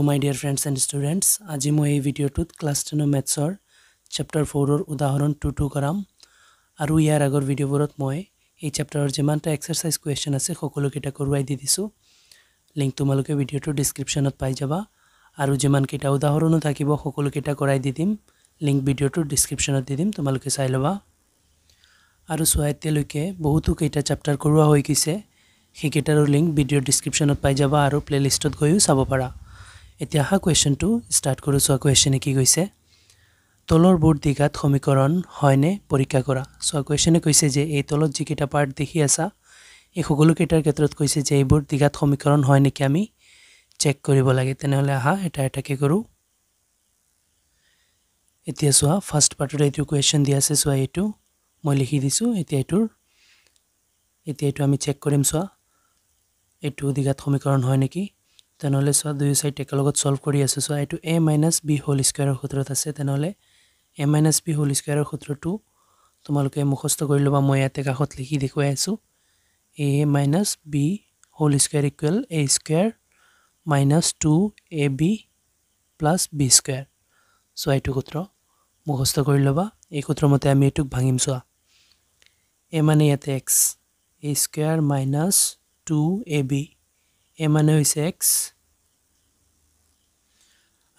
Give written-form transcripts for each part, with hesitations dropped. Hello my dear friends and students, aji mo ei video tut class 10 maths or chapter 4 or udahoron 2 karam aru iar agor video borot moi ei chapter or jeman ta exercise question ase khokolo kita koruai di disu link tumaloke video to description ot pai jaba aru jeman kita udahorono thakibo khokolo kita korai didim link video to description ot didim tumaloke sai loba aru soaite loke bohutu kita chapter korua hoi kise he kita or link video description ot pai jaba aru playlist ot goiu sabo para এতিয়া হা কোয়েশ্চনটো start কৰো সোয়া কোয়েশ্চনে কি কইছে তলৰ board দিগাত সমীকৰণ হয়নে পৰীক্ষা কৰা সোয়া কোয়েশ্চনে কইছে যে এই তলত যি কিটা পাৰ্ট দেখি আছা এই সকলো কিটাৰ ক্ষেত্ৰত কইছে যে এই বোৰ্ড দিগাত সমীকৰণ হয় নেকি আমি চেক কৰিব লাগে তেনে হলে আহা এটা এটা কি কৰো এতিয়া সোয়া ফাৰ্স্ট পাৰ্টৰ এইটো কোয়েশ্চন দি আছে সোয়া এইটো মই লিখি দিছো এতিয়া এইটো আমি চেক কৰিম সোয়া এইটো দিগাত সমীকৰণ হয় নেকি তেনলে সোয়া দুই সাইড একলগত সলভ কৰি আছে সোয়া এটো a - b হোল স্কয়াৰৰ সূত্ৰত আছে তেনলে a - b হোল স্কয়াৰৰ সূত্ৰটো তোমালোকে মুখস্থ কৰি লবা মই ইয়াতে কাগজত লিখি দেখুৱাই আছো a - b whole square equal a square - 2ab + b square সোয়া এটো সূত্ৰ মুখস্থ কৰি লবা এই সূত্ৰমতে আমি এটুক ভাঙিম সোয়া a মানে ইয়াতে x a square - 2ab a মানে হইছে x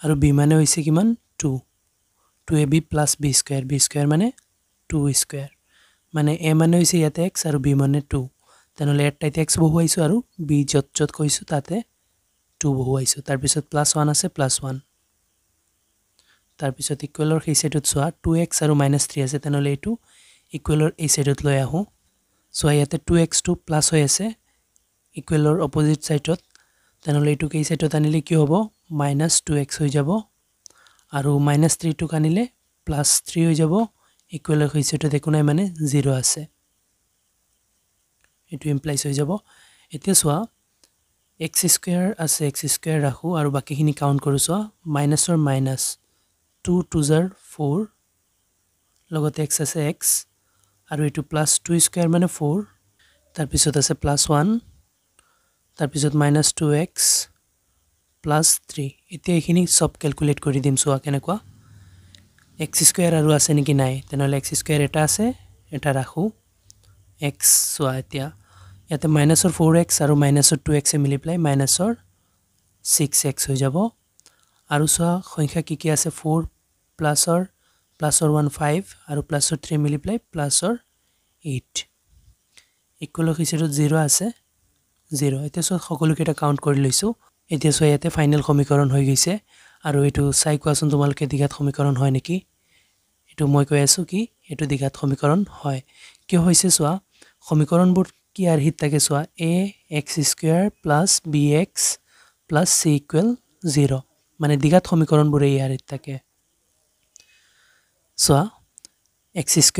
আৰু b মানে হইছে কিমান 2 2ab + b স্কয়াৰ মানে 2 স্কয়াৰ মানে a মানে হইছে ইয়াতে x আৰু b মানে 2 তেনলে এটাইতে x বহুৱাইছো আৰু b যত কইছো তাতে 2 বহুৱাইছো তাৰ পিছত +1 আছে +1 তাৰ পিছত ইকুৱেলৰ সেই সাইডত সোয়া 2x আৰু -3 আছে তেনলে এটো ইকুৱেলৰ এই সাইডত লৈ আহো সোয়া ইয়াতে 2x টু প্লাস হৈ আছে equal or opposite side tot tenole etu kei side tot anile ki hobo -2x hoi jabo aru -3 to kanile +3 hoi jabo equal hoi side tot ekunai mane 0 ase etu implies hoi jabo etia soa x square rakhu aru baki hini count koru soa minus or minus 2 to 4 logot x ase x aru etu +2 square mane 4 tar pisot ase +1 तार पिছত -2x + 3 इते एखिनि सब calculate करि दिम सोआ केनेकुआ x² आरो আছে নেকি নাই তেনলে x² এটা আছে এটা রাখো x সোয়া এতিয়া ইয়াতে -4x আৰু -2x মিলি প্লাই -6x হৈ যাব আৰু সোয়া সংখ্যা কি কি আছে 4 প্লাসৰ 1 5 আৰু প্লাসৰ 3 মিলি প্লাই প্লাসৰ 8 ইকুৱেল হিচাপে 0 আছে 0 এতিয়া সো সকলোকে এটা কাউন্ট কৰি লৈছো এতিয়া সো ইয়াতে ফাইনাল সমীকৰণ হৈ গৈছে আৰু এটো চাই কোৱাচোন তোমালকে দিগাত সমীকৰণ হয় নেকি এটো মই কৈ আছো কি এটো দিগাত সমীকৰণ হয় কি হৈছে সোয়া সমীকৰণবোৰ কি আৰু হিত থাকে so a x² + bx + c = 0 মানে দিগাত সমীকৰণবোৰ এই আৰু হিত থাকে সোয়া x²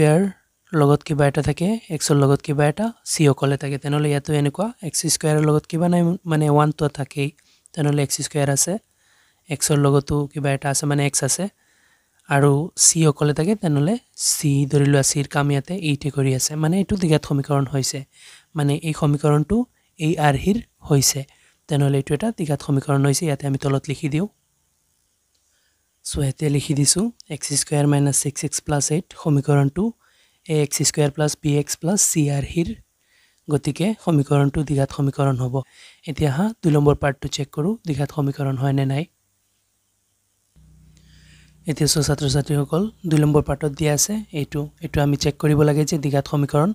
লগত কিবা এটা থাকে x এৰ লগত কিবা এটা c অকলে থাকে তেনলে ইয়াতো এনেকুৱা x² এর লগত কিবা নাই মানে 1 তো থাকে তেনলে x² আছে x এর লগতো কিবা এটা আছে মানে x আছে আৰু c অকলে থাকে তেনলে c ধৰিলো আছে এৰ কাম ইয়াতে 8 কৰি আছে মানে এটো দিগাত সমীকৰণ হৈছে মানে এই সমীকৰণটো এই আৰহিৰ হৈছে তেনলে এটো এটা দিগাত সমীকৰণ হৈছে ইয়াতে আমি তলত লিখি দিও সো ইয়াতে লিখি দিছো x² - 6x + 8 সমীকৰণটো ax² + bx + c আৰহিৰ গতিকে সমীকৰণটো দিগাত সমীকৰণ হ'ব এতিয়া হা 2 নম্বৰ পাৰ্টটো চেক কৰো দিগাত সমীকৰণ হয় নে নাই এতিয়া ছাত্ৰ ছাত্ৰীসকল 2 নম্বৰ পাৰ্টত দিয়া আছে এইটো আমি চেক কৰিব লাগে যে দিগাত সমীকৰণ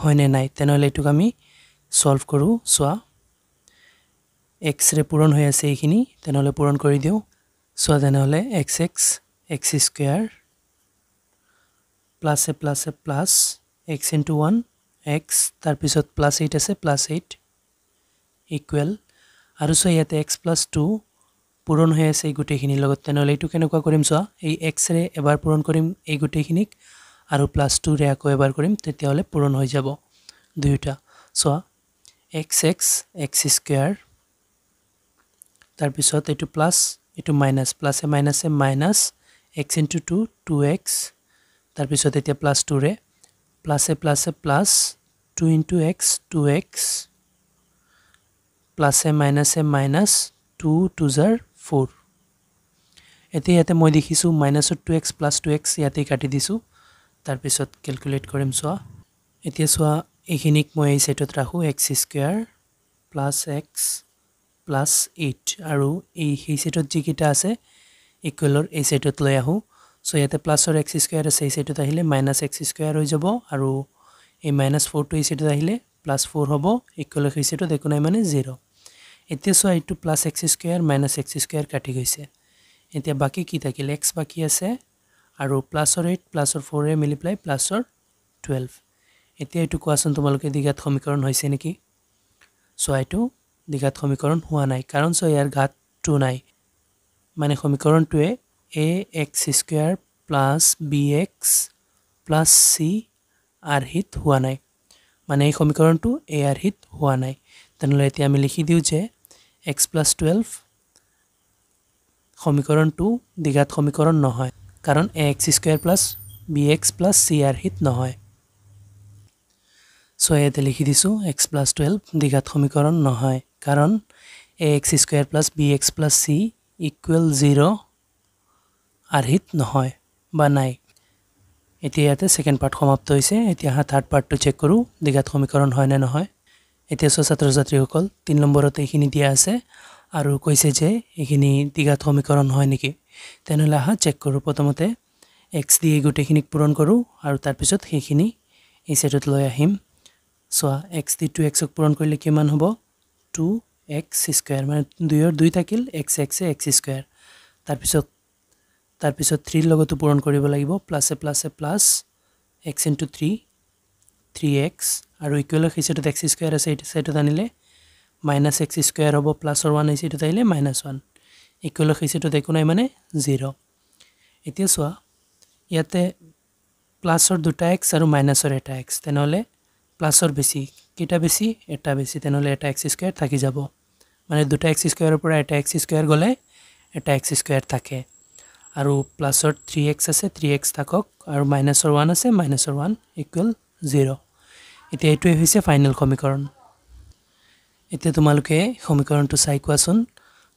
হয় নে নাই তেনলে এইটো আমি সলভ কৰো সোয়া x ৰে পূৰণ হৈ আছে এইখিনি তেনলে পূৰণ কৰি দিও সোয়া তেনলে x² प्लस से प्लस से प्लस x into 1 x तार पिसोत प्लस 8 से प्लस 8 equal आरु सो याते x plus 2 पूरण है ऐसे गुटे हिनी लगत तेनोले इटु केनेकुवा करिम सो ए x रे एबार पूरण करिम ए गुटे हिनिक आरु प्लस 2 रे आको एबार करिम तेतियाले पूरण होय जाबो दुइटा सो x² तार पिसोत इटु प्लस इटु माइनस प्लस से माइनस x into 2 2x तार पिছত এতিয়া +2 ৰে + 2 * x 2x + - 2 2 * 4 4 एते याते মই দেখিছো -2x + 2x ইয়াতে কাটি দিছো তার পিছত ক্যালকুলেট কৰিম সোয়া এতিয়া সোয়া এখিনিক মই এই সেটত ৰাখো x² + x + 8 আৰু এই সেই সেটত যি কিটা আছে ইকুৱেলৰ এই সেটত লৈ আহো সো ইয়াতে প্লাসৰ x² আছে এই সেটত আহিলে -x² হৈ যাব আৰু এই -4 টো এই সেটত আহিলে +4 হ'ব ইকুৱেলৰ এই সেটত একো নাই মানে 0 এতিয়া সোয়া এইটো +x² -x² কাটি গৈছে এতিয়া বাকি কি থাকিল x বাকি আছে আৰু +8 +4 এ মিলিপ্লাই +12 এতিয়া এটু কোয়াশন তোমালোকে দ্বিঘাত সমীকরণ হইছে নেকি সো আইটু দ্বিঘাত সমীকরণ হোৱা নাই কাৰণ সো ইয়াৰ ঘাত 2 নাই মানে সমীকৰণটোৱে ax² + bx + c আৰ হিত হোৱা নাই মানে এই সমীকৰণটো a আৰ হিত হোৱা নাই তেনলে এতিয়া আমি লিখি দিউ যে x + 12 সমীকৰণটো দ্বিঘাত সমীকৰণ নহয় কাৰণ ax² + bx + c আর হিত নহয় সো এতে লিখি দিছো x + 12 দ্বিঘাত সমীকৰণ নহয় কাৰণ ax² + bx + c = 0 আর হিত নহয় বা নাই এতিয়াতে সেকেন্ড পার্ট সমাপ্ত হৈছে এতিয়া থার্ড পার্টটো চেক কৰো দ্বিঘাত সমীকৰণ হয় না নহয় এতিয়া ছাত্ৰ ছাত্ৰীসকল 3 নম্বৰত এইখিনি দিয়া আছে আৰু কৈছে যে এইখিনি দ্বিঘাত সমীকৰণ হয় নেকি তেনলে আহা চেক কৰো প্ৰথমতে x দিয়ে গোটেইখিনিক পূৰণ কৰো আৰু তাৰ পিছত সেইখিনি এই সেটত লৈ আহিম সো x দি 2x ক পূৰণ কৰিলে কিমান হ'ব 2x² মানে 2 আৰু 2 থাকিল x x x² তাৰ পিছত 3 লগতো পূৰণ কৰিব লাগিব +++ x * 3 3x আৰু ইকুৱেল হিচাপে x² আছে এই সেটত আনিলে -x² হ'ব +1 এই সেটত আনিলে -1 ইকুৱেল হিচাপে দেখো নাই মানে 0 এতিয়া সোয়া ইয়াতে প্লাসৰ দুটা x আৰু মাইনাসৰ এটা x তেনলে প্লাসৰ বেছি কিটা বেছি এটা বেছি তেনলে এটা x² থাকি যাব মানে দুটা x² পৰা এটা x² গলে এটা x² থাকে আৰু প্লাসৰ 3x আছে 3x থাকক আৰু মাইনাসৰ 1 আছে মাইনাসৰ 1 = 0 এতে এটোই হৈছে ফাইনাল সমীকৰণ এতে তোমালোকে সমীকৰণটো চাই কোৱাচোন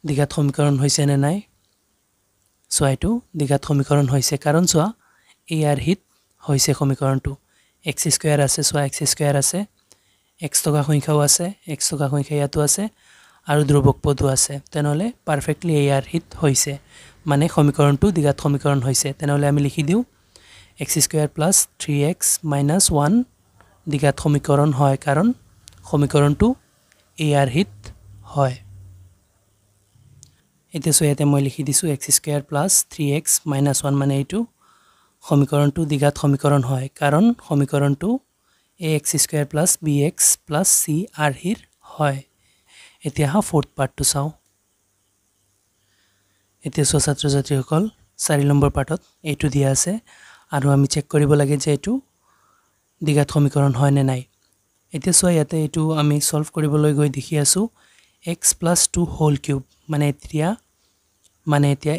দ্বিঘাত সমীকৰণ হৈছে নে নাই সো আইটো দ্বিঘাত সমীকৰণ হৈছে কাৰণ সোয়া a আৰ হিত হৈছে সমীকৰণটো x² আছে সোয়া x² আছে x টকা সংখ্যাও আছে x টকা সংখ্যা ইয়াতো আছে আৰু ধ্ৰুবক পদও আছে তেনলে পাৰফেক্টলি a আৰ হিত হৈছে মানে সমীকৰণটো দ্বিঘাত সমীকৰণ হৈছে তেনলে আমি লিখি দিউ x² + 3x - 1 দ্বিঘাত সমীকৰণ হয় কাৰণ সমীকৰণটো a আর হিত হয় এতে সোয়াতে মই লিখি দিছো x² + 3x - 1 মানে এইটো সমীকৰণটো দ্বিঘাত সমীকৰণ হয় কাৰণ সমীকৰণটো ax² + bx + c আৰ হিৰ হয় এতিয়া হা ফোৰ্থ পাৰ্টটো চাও এতিয়া ছাত্ৰ ছাত্ৰীসকল 4 নম্বৰ পাঠত এইটো দিয়া আছে আৰু আমি চেক কৰিব লাগে যে এইটো দ্বিঘাত সমীকৰণ হয় নে নাই এতিয়া সোয়া ইয়াতে এইটো আমি সলভ কৰিবলৈ গৈ দেখি আছো x + 2 হোল কিউব মানে এতিয়া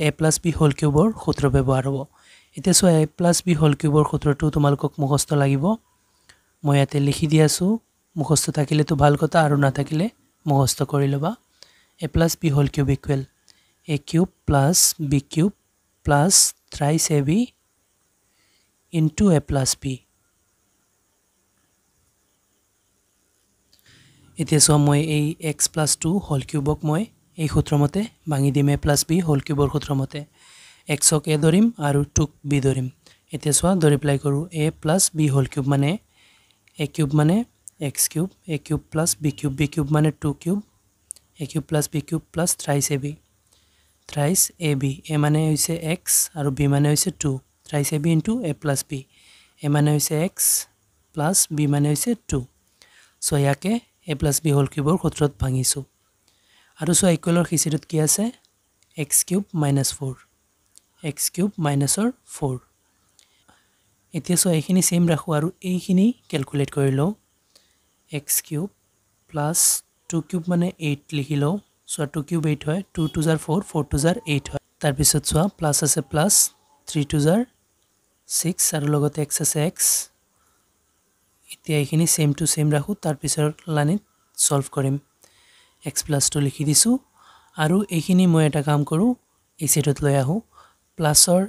a + b হোল কিউবৰ সূত্ৰ ব্যৱহাৰ হ'ব এতিয়া সোয়া a + b হোল কিউবৰ সূত্ৰটো তোমালোকক মুখস্থ লাগিব মই ইয়াতে লিখি দি আছো মুখস্থ থাকিলে তো ভাল কথা আৰু না থাকিলে মুখস্থ কৰি লবা a + b whole cube equal a cube plus b cube plus thrice ab into a plus b এতিয়া সোয়া মই এই x plus 2 হোল কিউবক মই এই সূত্ৰমতে ভাঙি দিম a plus b হোল কিউবৰ সূত্ৰমতে x ক a ধৰিম আৰু 2 ক b ধৰিম এতিয়া সোয়া ধৰিপ্লাই কৰো a plus b whole cube মানে a cube মানে x cube a cube plus b cube মানে 2 cube a cube plus b cube plus thrice ab thrice ab a মানে হৈছে x আৰু b মানে হৈছে 2 thrice ab * a + b a মানে হৈছে x + b মানে হৈছে 2 সো ইয়াকে a + b হোল কিউবৰ সূত্ৰত ভাঙিছো আৰু সো ইকুৱেলৰ হিচাপত কি আছে x³ - 4 x³ - 4 এতিয়া সো এইখিনি সেম ৰাখো আৰু এইখিনি ক্যালকুলেট কৰি লও x³ + 2³ মানে 8 লিখি লও সোয়া 2³ 8 হয় 2 2 * 4 4 2 * 8 হয় তাৰ পিছত সোয়া প্লাস আছে প্লাস 3 2 * 6 আৰু লগত x আছে x এতিয়া এইখিনি সেম টু সেম ৰাখো তাৰ পিছৰ লাইনত সলভ কৰিম x + 2 লিখি দিছো আৰু এইখিনি মই এটা কাম কৰো এই সেটত লৈ আহো প্লাসৰ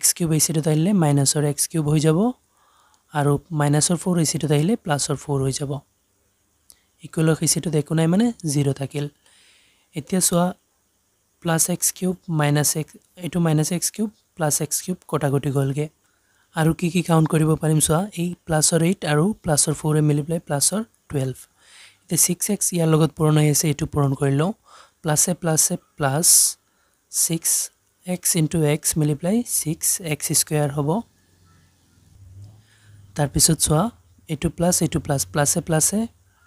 x কিউব এই সেটত আইলে মাইনাসৰ x কিউব হৈ যাব আৰু মাইনাসৰ 4 এই সেটত আইলে প্লাসৰ 4 হৈ যাব ইকুৱেল হৈ সেটত একো নাই মানে 0 থাকিল এতিয়া সোয়া + x কিউব - x এটো - x কিউব + x কিউব কটাগটি গলগে আৰু কি কাউন্ট কৰিব পাৰিম সোয়া এই প্লাসৰ 8 আৰু প্লাসৰ 4 এ মিলিপ্লাই প্লাসৰ 12 তে 6x ইয়াৰ লগত পূৰণ হৈ আছে এটো পূৰণ কৰিলো प्लस है प्लस है plus 6x into x multiply 6x square होगा तार पिसोट सोआ एटू प्लस है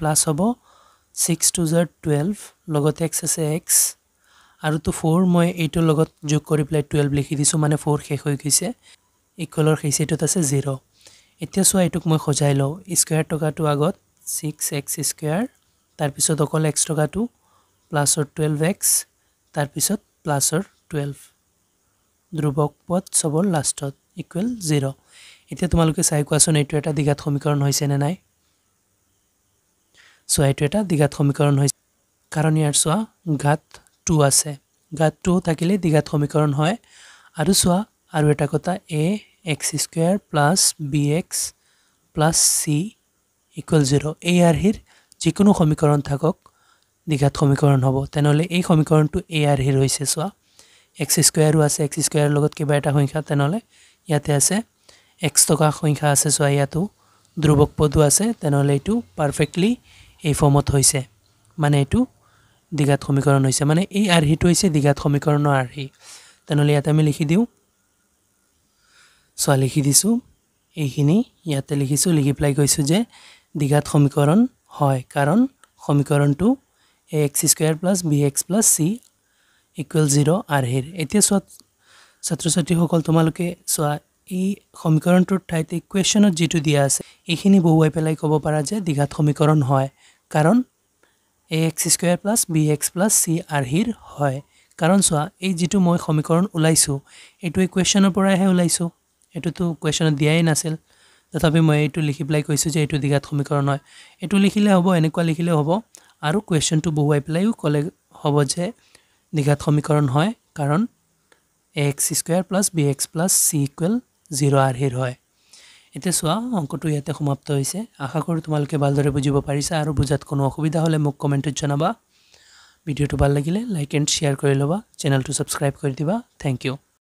प्लस होगा 6 to 0 12 लगत x से x आरु तो 4 मैं एटू लगत जो कोरिप्लाई 12 लिखी दिसो माने 4 के खोई किसे इक्वलर के इसे तो तसे 0 इत्या सोआ एटू मैं खोजाई लो स्क्वायर टोका टू आगत 6x स्क्वायर तार पिसोट अकल x टोका टू प्लस और 12x तार पिसत प्लस और 12 ध्रुवक पद सबल लास्टत इक्वल 0 इते তোমালোকে চাই কোৱাচোন এটো এটা দ্বিঘাত সমীকৰণ হৈছে না নাই সো এটো এটা দ্বিঘাত সমীকৰণ হৈছে কাৰণ ইয়াৰ সোয়া ঘাত 2 আছে ঘাত 2 থাকিলে দ্বিঘাত সমীকৰণ হয় আৰু সোয়া আৰু এটা কথা a x² + bx + c = 0 এই আর হিৰ যিকোনো সমীকরণ থাকক দ্বিঘাত সমীকরণ হবো তেনলে এই সমীকরণটো a আর হি রইছে সোয়া x² ও আছে x² লগত কিবা এটা সংখ্যা তেনলে ইয়াতে আছে x টকা সংখ্যা আছে সোয়া ইয়াতো ধ্রুবক পদও আছে তেনলে এটু পারফেক্টলি এই ফর্মত হইছে মানে এটু দ্বিঘাত সমীকরণ হইছে মানে এই আর হিটো হইছে দ্বিঘাত সমীকৰণৰ আর হি তেনলে ইয়াতে আমি লিখি দিউ সোয়া লিখি দিছো এইখিনি ইয়াতে লিখিছো লিখি প্লাই কৈছো যে দ্বিঘাত সমীকৰণ হয় কাৰণ সমীকৰণটো ax² + bx + c = 0 आर हेर এতিয়া সত ছাত্রছাত্রী সকল তোমালোকে সোয়া এই সমীকৰণটোৰ ঠাইতে ইকুৱেচনত যেটো দিয়া আছে এইখিনি বহুৱাই পেলাই কব পাৰা যে দ্বিঘাত সমীকৰণ হয় কাৰণ ax² + bx + c आर हेर হয় কাৰণ সোয়া এই যেটো মই সমীকৰণ উলাইছো এটো ইকুৱেচনৰ পৰাই হে উলাইছো এটো তো ইকুৱেচনত দিয়াই নাছিল তথাপি মই এটো লিখি প্লাই কৈছো যে এটো দ্বিঘাত সমীকৰণ হয় এটো লিখিলে হ'ব এনেকুৱা লিখিলে হ'ব आरो क्वेश्चन टू बहुवाई प्लायू कले हबो जे द्विघात समीकरण হয় कारण ax² + bx + c = 0 आर हेर হয় এতে সোয়া অঙ্কটো ইয়াতে সমাপ্ত হৈছে আশা কৰো তোমালকে ভালদৰে বুজিব পাৰিছা আৰু বুজাত কোনো অসুবিধা হলে মোক কমেন্টত জনাবা ভিডিওটো ভাল লাগিলে লাইক এন্ড শেয়ার কৰি লবা চেনেলটো সাবস্ক্ৰাইব কৰি দিবা থ্যাংক ইউ